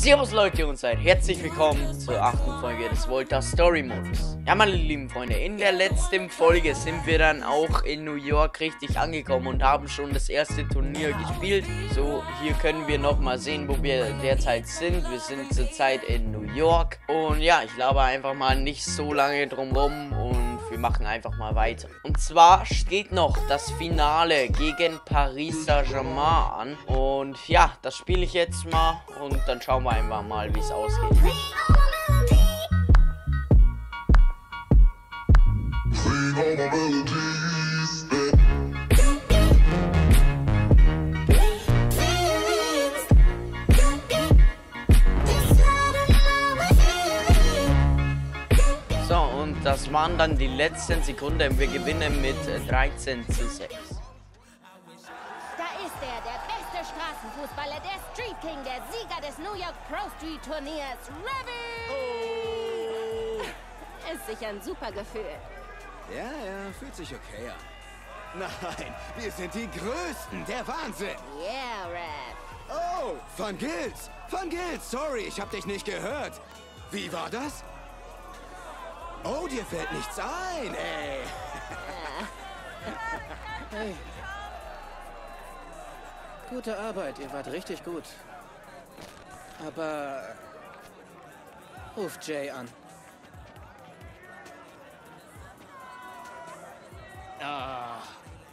Servus Leute und seid herzlich willkommen zur 8. Folge des Volta Story Modus. Ja, meine lieben Freunde, in der letzten Folge sind wir dann auch in New York richtig angekommen und haben schon das erste Turnier gespielt. So, hier können wir nochmal sehen, wo wir derzeit sind. Wir sind zurzeit in New York und ja, ich laber einfach mal nicht so lange drum rum und wir machen einfach mal weiter. Und zwar steht noch das Finale gegen Paris Saint-Germain an und ja, das spiele ich jetzt mal und dann schauen wir einfach mal, wie es ausgeht. So, und das waren dann die letzten Sekunden. Wir gewinnen mit 13:6. Straßenfußballer, der Street King, der Sieger des New York Pro Street Turniers, Ravy! Oh. Ist sicher ein super Gefühl. Ja, fühlt sich okay an. Nein, wir sind die Größten, der Wahnsinn! Yeah, Rav. Oh, Van Giltz! Van Giltz, sorry, ich hab dich nicht gehört. Wie war das? Oh, dir fällt nichts ein, ey! Hey. Gute Arbeit, ihr wart richtig gut. Aber ruft Jay an. Ah,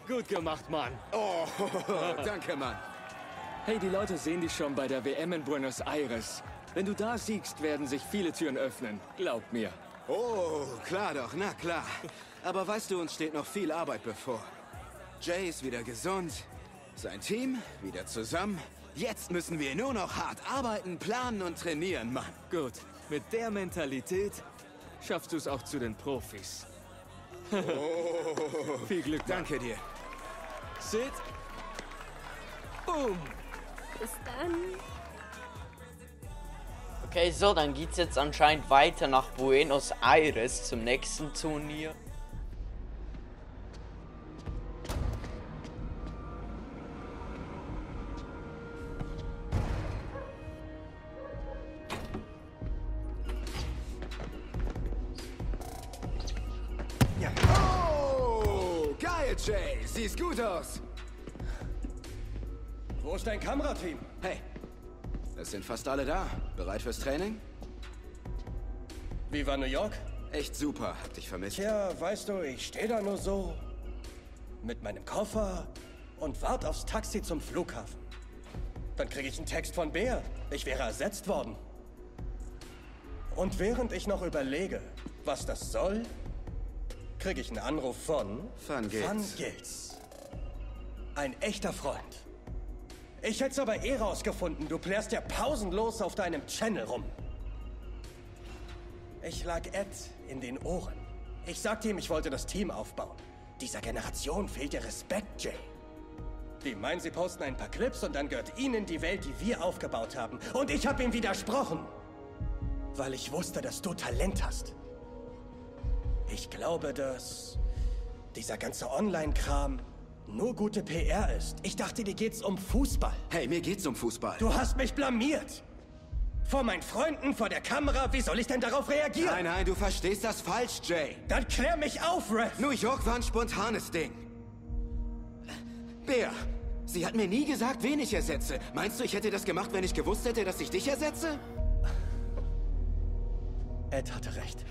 gut gemacht, Mann. Oh, danke, Mann. Hey, die Leute sehen dich schon bei der WM in Buenos Aires. Wenn du da siegst, werden sich viele Türen öffnen. Glaub mir. Oh, klar doch, na klar. Aber weißt du, uns steht noch viel Arbeit bevor. Jay ist wieder gesund. Sein Team wieder zusammen. Jetzt müssen wir nur noch hart arbeiten, planen und trainieren, Mann. Gut, mit der Mentalität schaffst du es auch zu den Profis. Oh. Viel Glück, Mann. Danke dir. Sit. Boom. Bis dann. Okay, so, dann geht's jetzt anscheinend weiter nach Buenos Aires zum nächsten Turnier. Jay, siehst gut aus. Wo ist dein Kamerateam? Hey, es sind fast alle da. Bereit fürs Training? Wie war New York? Echt super, hab dich vermisst. Tja, weißt du, ich stehe da nur so mit meinem Koffer und warte aufs Taxi zum Flughafen. Dann kriege ich einen Text von Bär. Ich wäre ersetzt worden. Und während ich noch überlege, was das soll, kriege ich einen Anruf von Van Giltz. Ein echter Freund. Ich hätte es aber eh rausgefunden, du plärst ja pausenlos auf deinem Channel rum. Ich lag Ed in den Ohren. Ich sagte ihm, ich wollte das Team aufbauen. Dieser Generation fehlt der Respekt, Jay. Die meinen, sie posten ein paar Clips und dann gehört ihnen die Welt, die wir aufgebaut haben. Und ich habe ihm widersprochen, weil ich wusste, dass du Talent hast. Ich glaube, dass dieser ganze Online-Kram nur gute PR ist. Ich dachte, dir geht's um Fußball. Hey, mir geht's um Fußball. Du hast mich blamiert. Vor meinen Freunden, vor der Kamera. Wie soll ich denn darauf reagieren? Nein, du verstehst das falsch, Jay. Dann klär mich auf, Ref. New York war ein spontanes Ding. Bea, sie hat mir nie gesagt, wen ich ersetze. Meinst du, ich hätte das gemacht, wenn ich gewusst hätte, dass ich dich ersetze? Ed hatte recht.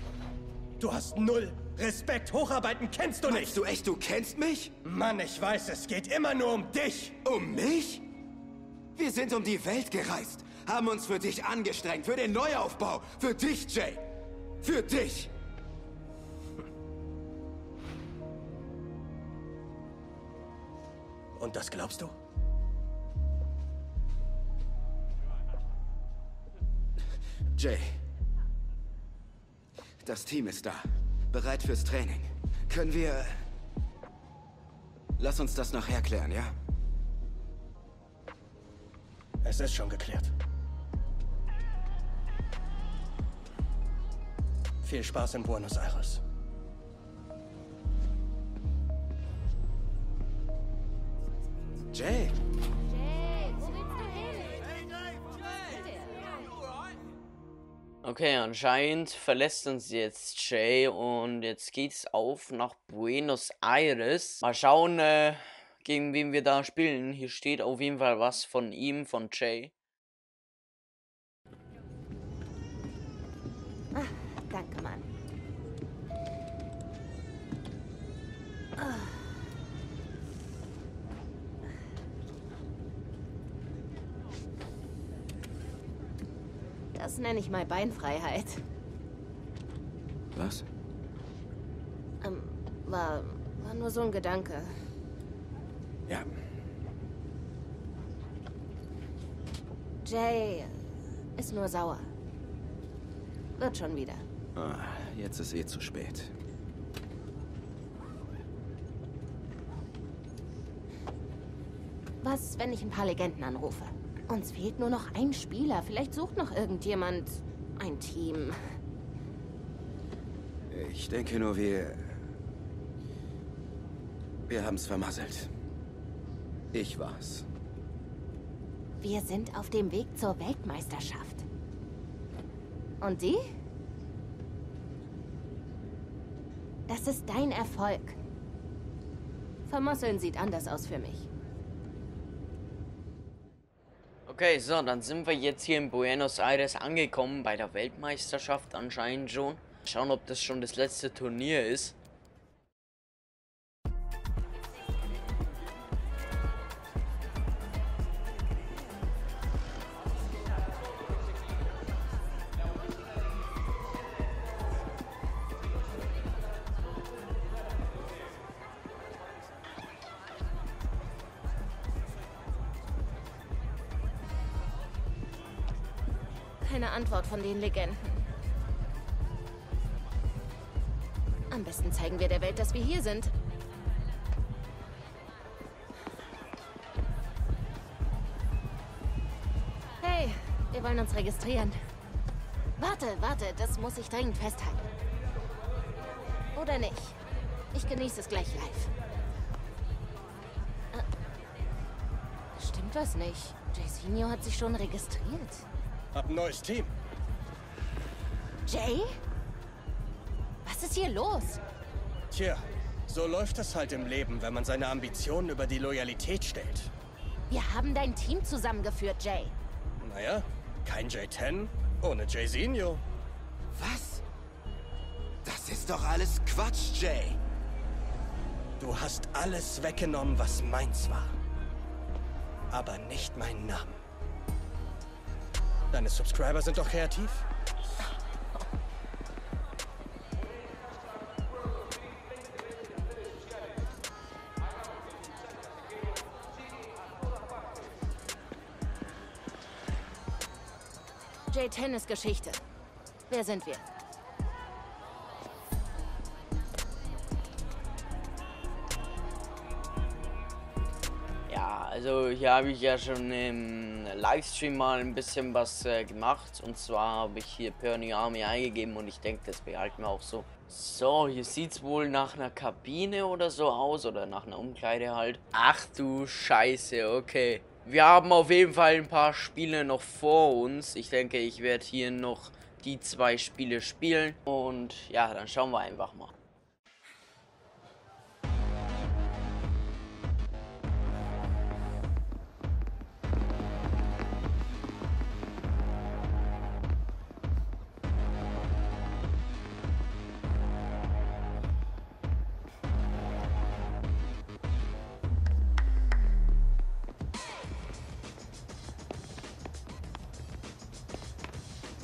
Du hast null Respekt. Hocharbeiten kennst du nicht. Meinst du echt, du kennst mich? Mann, ich weiß, es geht immer nur um dich. Um mich? Wir sind um die Welt gereist, haben uns für dich angestrengt, für den Neuaufbau, für dich, Jay. Für dich. Und das glaubst du? Jay. Das Team ist da. Bereit fürs Training. Können wir... Lass uns das nachher klären, ja? Es ist schon geklärt. Viel Spaß in Buenos Aires. Jay! Jay, wo willst du hin? Hey, Jay! Jay! Okay, anscheinend verlässt uns jetzt Jay und jetzt geht's auf nach Buenos Aires. Mal schauen, gegen wen wir da spielen. Hier steht auf jeden Fall was von ihm, von Jay. Ach, danke, Mann. Ach. Das nenne ich mal Beinfreiheit. Was? War nur so ein Gedanke. Ja. Jay ist nur sauer. Wird schon wieder. Ah, jetzt ist eh zu spät. Was, wenn ich ein paar Legenden anrufe? Uns fehlt nur noch ein Spieler. Vielleicht sucht noch irgendjemand ein Team. Ich denke nur, wir haben's vermasselt. Ich war's. Wir sind auf dem Weg zur Weltmeisterschaft. Und die? Das ist dein Erfolg. Vermasseln sieht anders aus für mich. Okay, so, dann sind wir jetzt hier in Buenos Aires angekommen, bei der Weltmeisterschaft anscheinend schon. Schauen, ob das schon das letzte Turnier ist. Keine Antwort von den Legenden. Am besten zeigen wir der Welt, dass wir hier sind. Hey, wir wollen uns registrieren. Warte, das muss ich dringend festhalten. Oder nicht? Ich genieße es gleich live. Stimmt was nicht? Jayzinho hat sich schon registriert. Hab ein neues Team. Jay? Was ist hier los? Tja, so läuft es halt im Leben, wenn man seine Ambitionen über die Loyalität stellt. Wir haben dein Team zusammengeführt, Jay. Naja, kein J10 ohne Jayzinho. Was? Das ist doch alles Quatsch, Jay. Du hast alles weggenommen, was meins war. Aber nicht meinen Namen. Deine Subscriber sind doch kreativ. J10 ist Geschichte. Wer sind wir? Ja, also hier habe ich ja schon Livestream mal ein bisschen was gemacht, und zwar habe ich hier Perny Army eingegeben und ich denke, das behalten wir auch so. So, hier sieht es wohl nach einer Kabine oder so aus oder nach einer Umkleide halt. Ach du Scheiße, okay. Wir haben auf jeden Fall ein paar Spiele noch vor uns. Ich denke, ich werde hier noch die 2 Spiele spielen und ja, dann schauen wir einfach mal.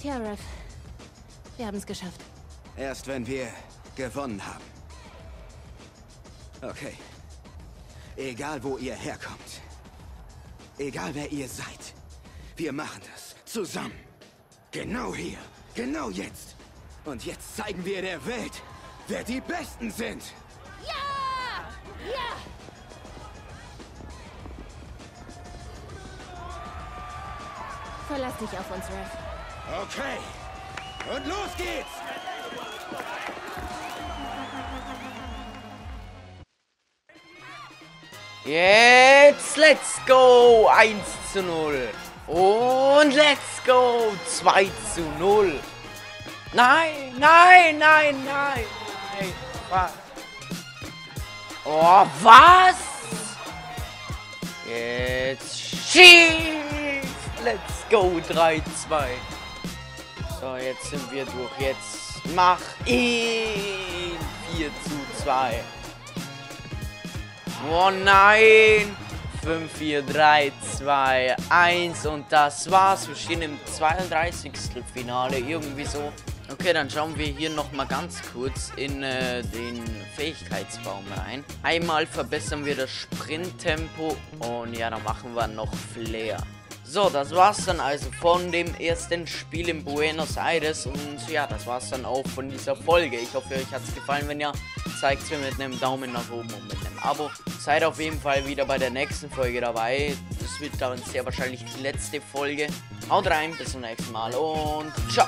Ja, Rav. Wir haben es geschafft. Erst wenn wir gewonnen haben. Okay. Egal, wo ihr herkommt. Egal, wer ihr seid. Wir machen das zusammen. Genau hier. Genau jetzt. Und jetzt zeigen wir der Welt, wer die Besten sind. Ja! Ja! Verlass dich auf uns, Rav. Okay, und los geht's! Jetzt, let's go! 1:0. Und let's go! 2:0. Nein, nein, nein, nein. Hey, was? Oh, was? Jetzt schieß. Let's go, 3, 2. So, jetzt sind wir durch. Jetzt mach ihn. 4:2. Oh nein. 5, 4, 3, 2, 1 und das war's. Wir stehen im 32. Finale, irgendwie so. Okay, dann schauen wir hier nochmal ganz kurz in den Fähigkeitsbaum rein. Einmal verbessern wir das Sprinttempo und ja, dann machen wir noch Flair. So, das war's dann also von dem ersten Spiel in Buenos Aires und ja, das war's dann auch von dieser Folge. Ich hoffe, euch hat's gefallen. Wenn ja, zeigt's mir mit einem Daumen nach oben und mit einem Abo. Seid auf jeden Fall wieder bei der nächsten Folge dabei. Das wird dann sehr wahrscheinlich die letzte Folge. Haut rein, bis zum nächsten Mal und ciao!